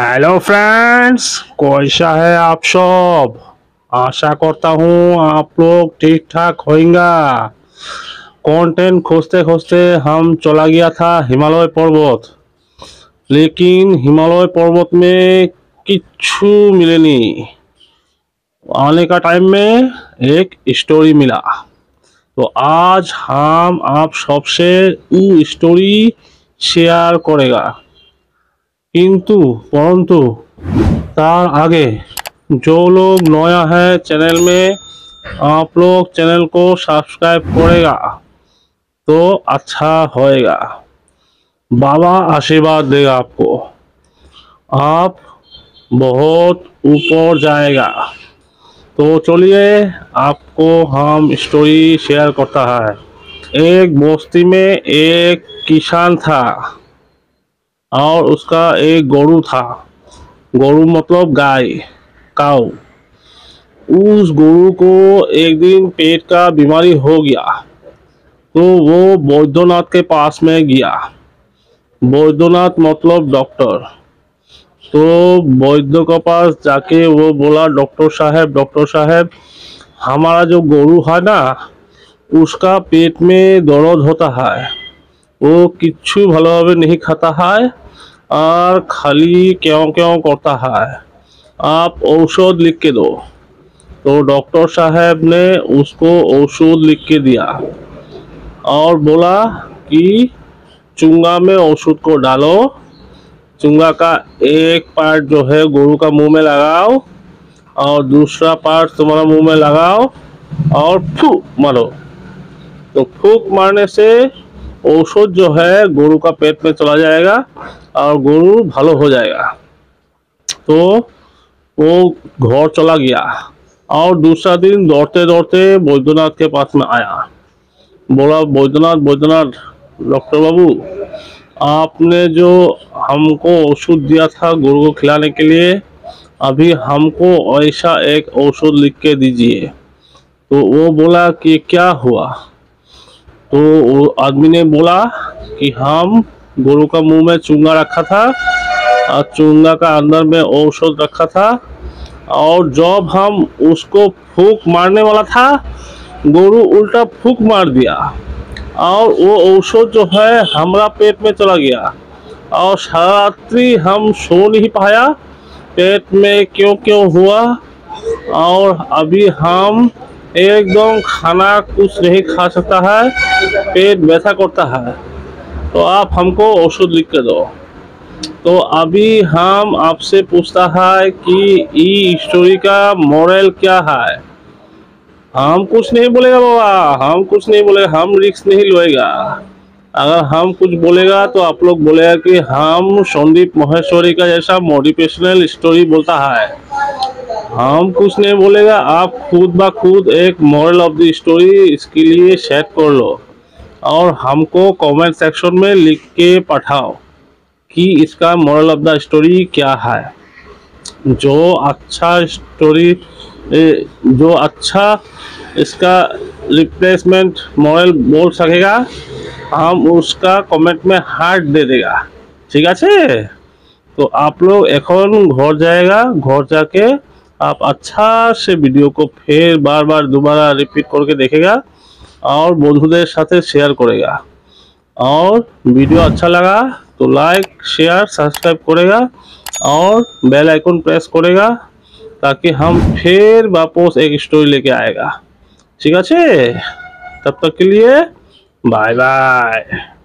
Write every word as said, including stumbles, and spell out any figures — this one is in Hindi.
हेलो फ्रेंड्स, कैसा है आप सब। आशा करता हूँ आप लोग ठीक ठाक होंगे। कंटेंट खोजते खोजते हम चला गया था हिमालय पर्वत, लेकिन हिमालय पर्वत में किच्छु मिले नहीं। आने का टाइम में एक स्टोरी मिला, तो आज हम आप सबसे वो स्टोरी शेयर करेगा। किंतु परंतु तार आगे जो लोग नया है चैनल में, आप लोग चैनल को सब्सक्राइब करेगा तो अच्छा होएगा। बाबा आशीर्वाद देगा आपको, आप बहुत ऊपर जाएगा। तो चलिए आपको हम स्टोरी शेयर करता है। एक बस्ती में एक किसान था और उसका एक गोरू था। गोरू मतलब गाय, काऊ। उस गोरू को एक दिन पेट का बीमारी हो गया, तो वो बैद्यनाथ के पास में गया। बैद्यनाथ मतलब डॉक्टर। तो वैद्य के पास जाके वो बोला, डॉक्टर साहब डॉक्टर साहब हमारा जो गोरू है ना, उसका पेट में दर्द होता है, वो किच्छु भलोभावे नहीं खाता है और खाली क्यों क्यों करता है, आप औषध लिख के दो। तो डॉक्टर साहब ने उसको औषध लिख के दिया और बोला कि चूंगा में औषध को डालो, चूंगा का एक पार्ट जो है गोरू का मुंह में लगाओ और दूसरा पार्ट तुम्हारा मुंह में लगाओ और फूक मारो। तो फूक मारने से औषध जो है गोरू का पेट में चला जाएगा और गोरू भलो हो जाएगा। तो वो घर चला गया और दूसरा दिन दौड़ते दौड़ते बैद्यनाथ के पास में आया। बोला, बैद्यनाथ बैद्यनाथ डॉक्टर बाबू, आपने जो हमको औषध दिया था गोरू को खिलाने के लिए, अभी हमको ऐसा एक औषध लिख के दीजिए। तो वो बोला कि क्या हुआ। तो आदमी ने बोला कि हम गोरू का मुंह में चूंगा रखा था और चूंगा का अंदर में औषध रखा था, और जब हम उसको फूंक मारने वाला था, गोरू उल्टा फूंक मार दिया और वो औषध जो है हमारा पेट में चला गया और सारा रात्रि हम सो नहीं पाया, पेट में क्यों क्यों हुआ। और अभी हम एकदम खाना कुछ नहीं खा सकता है, पेट व्यथा करता है, तो आप हमको औषध लिख के दो। तो अभी हम आपसे पूछता है कि ये स्टोरी का मॉरल क्या है। हम कुछ नहीं बोलेगा बाबा, हम कुछ नहीं बोलेगा, हम रिस्क नहीं लेगा। अगर हम कुछ बोलेगा तो आप लोग बोलेगा कि हम संदीप महेश्वरी का जैसा मोटिवेशनल स्टोरी बोलता है। हम कुछ नहीं बोलेगा, आप खुद ब खुद एक मॉरल ऑफ द स्टोरी इसके लिए सेट कर लो और हमको कमेंट सेक्शन में लिख के पठाओ कि इसका मॉरल ऑफ द स्टोरी क्या है। जो अच्छा स्टोरी जो अच्छा इसका रिप्लेसमेंट मॉरल बोल सकेगा, हम उसका कमेंट में हार्ट दे देगा। ठीक है, तो आप लोग एखन घर जाएगा, घर जाके आप अच्छा से वीडियो को फिर बार बार दोबारा रिपीट करके देखेगा और बंधुदेर साथे शेयर करेगा। और वीडियो अच्छा लगा तो लाइक शेयर सब्सक्राइब करेगा और बेल आइकन प्रेस करेगा, ताकि हम फिर वापस एक स्टोरी लेके आएगा। ठीक है, तब तक के लिए बाय बाय।